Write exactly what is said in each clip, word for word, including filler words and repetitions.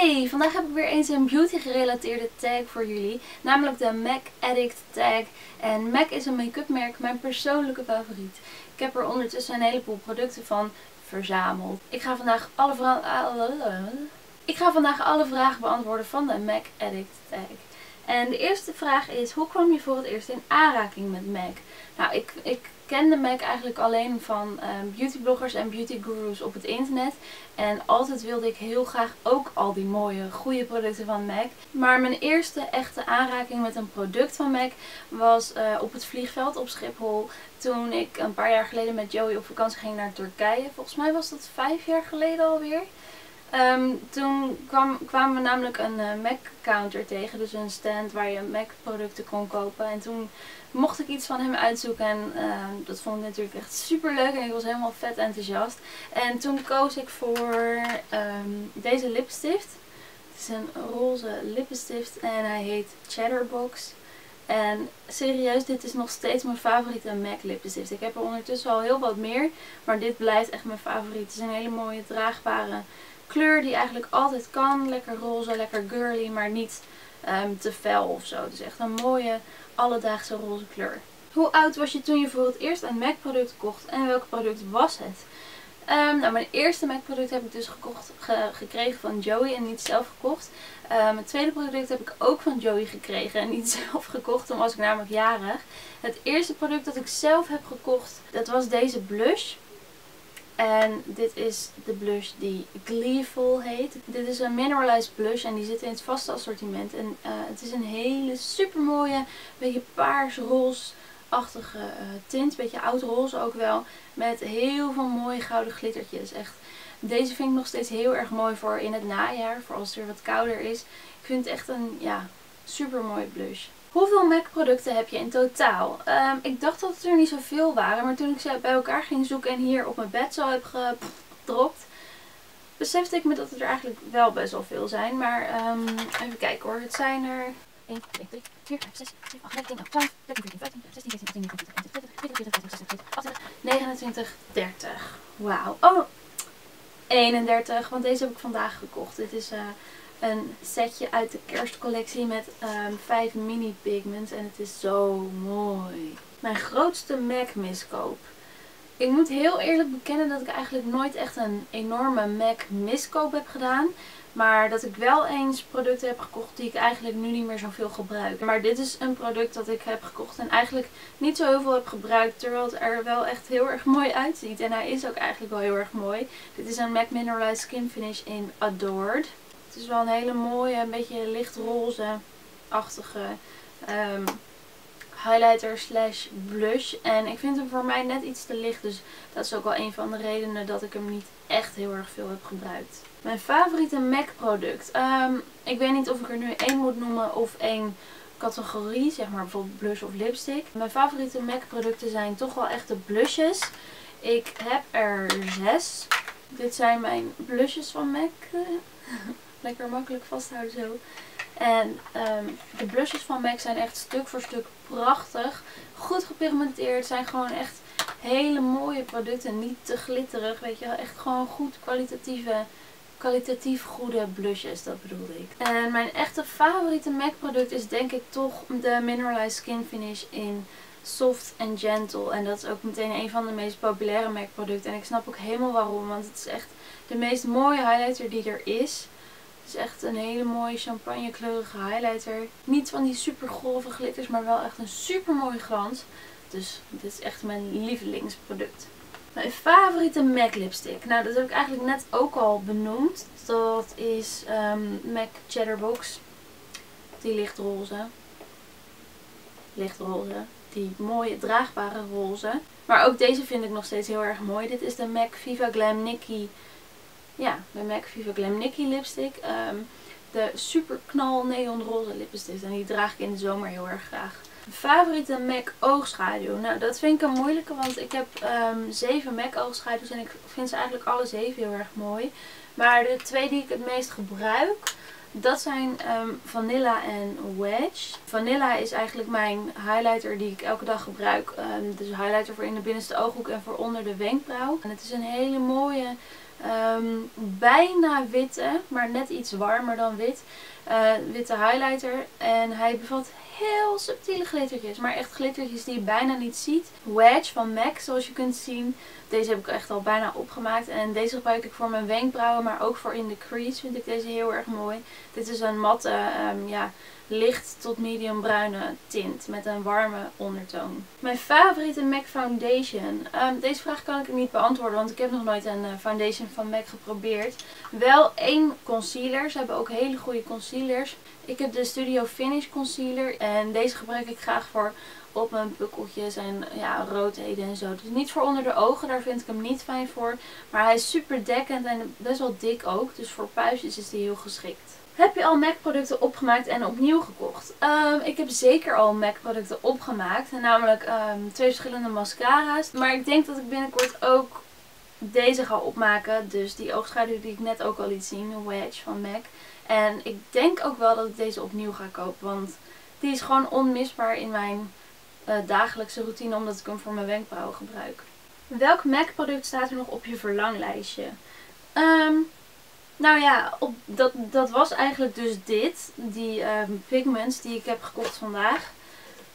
Hey, vandaag heb ik weer eens een beauty gerelateerde tag voor jullie, namelijk de M A C Addict tag. En M A C is een make-up merk, mijn persoonlijke favoriet. Ik heb er ondertussen een heleboel producten van verzameld. Ik ga vandaag alle, Ik ga vandaag alle vragen beantwoorden van de M A C Addict tag. En de eerste vraag is, hoe kwam je voor het eerst in aanraking met M A C? Nou, ik, ik ken de M A C eigenlijk alleen van uh, beautybloggers en beautygurus op het internet. En altijd wilde ik heel graag ook al die mooie, goede producten van M A C. Maar mijn eerste echte aanraking met een product van M A C was uh, op het vliegveld op Schiphol. Toen ik een paar jaar geleden met Joey op vakantie ging naar Turkije. Volgens mij was dat vijf jaar geleden alweer. Um, toen kwam, kwamen we namelijk een uh, M A C counter tegen, dus een stand waar je M A C producten kon kopen. En toen mocht ik iets van hem uitzoeken en uh, dat vond ik natuurlijk echt super leuk en ik was helemaal vet enthousiast. En toen koos ik voor um, deze lipstift. Het is een roze lippenstift en hij heet Chatterbox. En serieus, dit is nog steeds mijn favoriete M A C lippenstift. Ik heb er ondertussen al heel wat meer, maar dit blijft echt mijn favoriet. Het is een hele mooie draagbare kleur die eigenlijk altijd kan. Lekker roze, lekker girly, maar niet um, te fel ofzo. Dus echt een mooie alledaagse roze kleur. Hoe oud was je toen je voor het eerst een M A C product kocht en welk product was het? Um, nou, mijn eerste M A C product heb ik dus gekocht, ge, gekregen van Joey en niet zelf gekocht. Uh, mijn tweede product heb ik ook van Joey gekregen en niet zelf gekocht. Toen was ik namelijk jarig. Het eerste product dat ik zelf heb gekocht, dat was deze blush. En dit is de blush die Gleeful heet. Dit is een mineralized blush en die zit in het vaste assortiment. En uh, het is een hele super mooie, beetje paars-roze-achtige uh, tint. Beetje oud-roze ook wel. Met heel veel mooie gouden glittertjes. Echt. Deze vind ik nog steeds heel erg mooi voor in het najaar. Voor als het weer wat kouder is. Ik vind het echt een ja, super mooi blush. Hoeveel M A C producten heb je in totaal? Um, ik dacht dat het er niet zoveel waren, maar toen ik ze bij elkaar ging zoeken en hier op mijn bed zo heb gedropt, besefte ik me dat het er eigenlijk wel best wel veel zijn. Maar um, even kijken hoor, het zijn er één, twee, drie, vier, vijf, zes, zeven, acht, negen, tien, elf, twaalf, dertien, veertien, vijftien, zestien, zeventien, achttien, negentwintig, dertig. Wauw. Oh, eenendertig, want deze heb ik vandaag gekocht. Dit is... Uh, Een setje uit de kerstcollectie met um, vijf mini pigments. En het is zo mooi. Mijn grootste M A C miskoop. Ik moet heel eerlijk bekennen dat ik eigenlijk nooit echt een enorme M A C miskoop heb gedaan. Maar dat ik wel eens producten heb gekocht die ik eigenlijk nu niet meer zoveel gebruik. Maar dit is een product dat ik heb gekocht en eigenlijk niet zo heel veel heb gebruikt. Terwijl het er wel echt heel erg mooi uitziet. En hij is ook eigenlijk wel heel erg mooi. Dit is een M A C Mineralized Skin Finish in Adored. Het is wel een hele mooie, een beetje lichtroze-achtige um, highlighter slash blush. En ik vind hem voor mij net iets te licht. Dus dat is ook wel een van de redenen dat ik hem niet echt heel erg veel heb gebruikt. Mijn favoriete M A C product. Um, ik weet niet of ik er nu één moet noemen of één categorie. Zeg maar bijvoorbeeld blush of lipstick. Mijn favoriete M A C producten zijn toch wel echt de blushes. Ik heb er zes. Dit zijn mijn blushes van M A C. Lekker makkelijk vasthouden zo. En um, de blushes van M A C zijn echt stuk voor stuk prachtig. Goed gepigmenteerd. Zijn gewoon echt hele mooie producten. Niet te glitterig. Weet je wel. Echt gewoon goed kwalitatieve, kwalitatief goede blushes. Dat bedoelde ik. En mijn echte favoriete M A C product is denk ik toch de Mineralized Skin Finish in Soft and Gentle. En dat is ook meteen een van de meest populaire M A C producten. En ik snap ook helemaal waarom. Want het is echt de meest mooie highlighter die er is. Het is echt een hele mooie champagne kleurige highlighter. Niet van die super grove glitters, maar wel echt een super mooie glans. Dus dit is echt mijn lievelingsproduct. Mijn favoriete M A C lipstick. Nou, dat heb ik eigenlijk net ook al benoemd. Dat is um, M A C Chatterbox. Die lichtroze. Lichtroze. Die mooie draagbare roze. Maar ook deze vind ik nog steeds heel erg mooi. Dit is de M A C Viva Glam Nikki. Ja, de M A C Viva Glam Nikki lipstick. Um, de super knal neonroze lippenstift. En die draag ik in de zomer heel erg graag. Mijn favoriete M A C oogschaduw. Nou, dat vind ik een moeilijke. Want ik heb um, zeven M A C oogschaduws. En ik vind ze eigenlijk alle zeven heel erg mooi. Maar de twee die ik het meest gebruik. Dat zijn um, Vanilla en Wedge. Vanilla is eigenlijk mijn highlighter die ik elke dag gebruik. Um, dus highlighter voor in de binnenste ooghoek en voor onder de wenkbrauw. En het is een hele mooie... Um, bijna witte, maar net iets warmer dan wit. Uh, witte highlighter. En hij bevat heel subtiele glittertjes. Maar echt glittertjes die je bijna niet ziet. Wedge van M A C, zoals je kunt zien. Deze heb ik echt al bijna opgemaakt. En deze gebruik ik voor mijn wenkbrauwen. Maar ook voor in de crease vind ik deze heel erg mooi. Dit is een matte, um, ja, licht tot medium bruine tint. Met een warme ondertoon. Mijn favoriete M A C foundation. Um, deze vraag kan ik niet beantwoorden. Want ik heb nog nooit een foundation van M A C geprobeerd. Wel één concealer. Ze hebben ook hele goede concealers. Ik heb de Studio Finish concealer. En deze gebruik ik graag voor op mijn pukkeltjes en ja, roodheden en zo. Dus niet voor onder de ogen, daar vind ik hem niet fijn voor. Maar hij is super dekkend en best wel dik ook. Dus voor puistjes is die heel geschikt. Heb je al M A C producten opgemaakt en opnieuw gekocht? Um, ik heb zeker al M A C producten opgemaakt. Namelijk um, twee verschillende mascara's. Maar ik denk dat ik binnenkort ook deze ga opmaken. Dus die oogschaduw die ik net ook al liet zien. Wedge van M A C. En ik denk ook wel dat ik deze opnieuw ga kopen. Want die is gewoon onmisbaar in mijn uh, dagelijkse routine. Omdat ik hem voor mijn wenkbrauwen gebruik. Welk M A C product staat er nog op je verlanglijstje? Um, nou ja, op, dat, dat was eigenlijk dus dit. Die um, pigments die ik heb gekocht vandaag.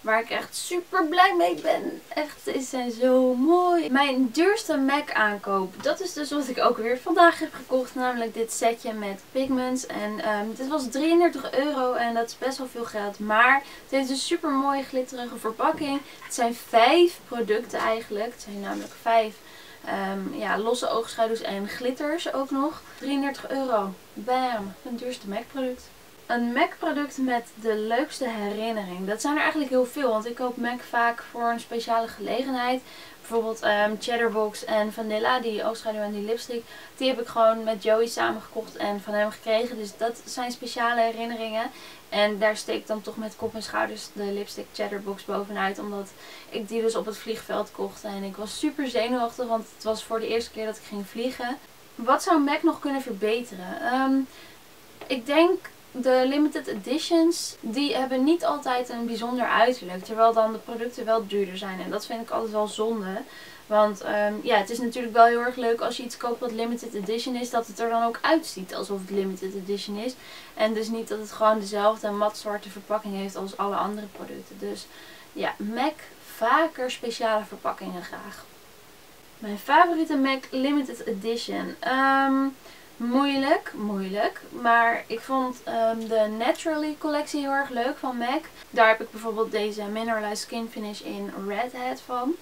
Waar ik echt super blij mee ben. Echt, deze zijn zo mooi. Mijn duurste M A C aankoop. Dat is dus wat ik ook weer vandaag heb gekocht. Namelijk dit setje met pigments. En um, dit was drieëndertig euro. En dat is best wel veel geld. Maar het heeft een super mooie glitterige verpakking. Het zijn vijf producten eigenlijk. Het zijn namelijk vijf um, ja, losse oogschaduws en glitters ook nog. drieëndertig euro. Bam. Mijn duurste M A C product. Een M A C product met de leukste herinnering. Dat zijn er eigenlijk heel veel. Want ik koop M A C vaak voor een speciale gelegenheid. Bijvoorbeeld um, Cheddarbox en Vanilla. Die oogschaduw en die lipstick. Die heb ik gewoon met Joey samen gekocht en van hem gekregen. Dus dat zijn speciale herinneringen. En daar steek ik dan toch met kop en schouders de lipstick Cheddarbox bovenuit. Omdat ik die dus op het vliegveld kocht. En ik was super zenuwachtig. Want het was voor de eerste keer dat ik ging vliegen. Wat zou M A C nog kunnen verbeteren? Um, ik denk... De limited editions, die hebben niet altijd een bijzonder uiterlijk. Terwijl dan de producten wel duurder zijn. En dat vind ik altijd wel zonde. Want um, ja, het is natuurlijk wel heel erg leuk als je iets koopt wat limited edition is. Dat het er dan ook uitziet alsof het limited edition is. En dus niet dat het gewoon dezelfde matzwarte verpakking heeft als alle andere producten. Dus ja, M A C vaker speciale verpakkingen graag. Mijn favoriete M A C limited edition. Um, Moeilijk, moeilijk. Maar ik vond um, de Naturally collectie heel erg leuk van M A C. Daar heb ik bijvoorbeeld deze Mineralized Skin Finish in Redhead van.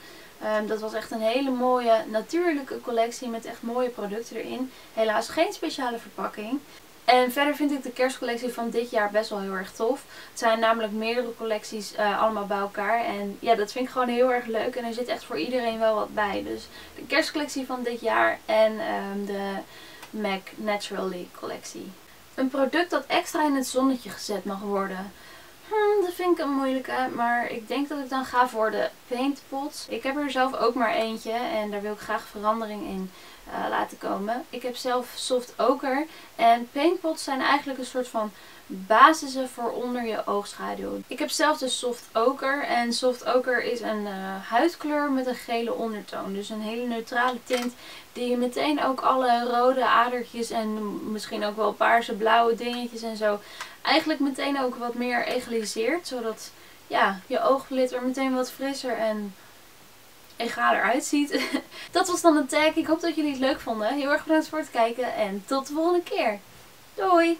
Um, dat was echt een hele mooie natuurlijke collectie met echt mooie producten erin. Helaas geen speciale verpakking. En verder vind ik de kerstcollectie van dit jaar best wel heel erg tof. Het zijn namelijk meerdere collecties uh, allemaal bij elkaar. En ja, dat vind ik gewoon heel erg leuk. En er zit echt voor iedereen wel wat bij. Dus de kerstcollectie van dit jaar en um, de M A C Naturally collectie. Een product dat extra in het zonnetje gezet mag worden. Hmm, dat vind ik een moeilijke. Maar ik denk dat ik dan ga voor de paintpots. Ik heb er zelf ook maar eentje. En daar wil ik graag verandering in uh, laten komen. Ik heb zelf soft ochre. En paintpots zijn eigenlijk een soort van basissen voor onder je oogschaduw. Ik heb zelf dus soft ochre. En soft ochre is een uh, huidkleur met een gele ondertoon. Dus een hele neutrale tint. Die meteen ook alle rode adertjes en misschien ook wel paarse blauwe dingetjes en zo. Eigenlijk meteen ook wat meer egaliseert. Zodat ja, je oogglitter meteen wat frisser en egaler uitziet. Dat was dan de tag. Ik hoop dat jullie het leuk vonden. Heel erg bedankt voor het kijken en tot de volgende keer. Doei!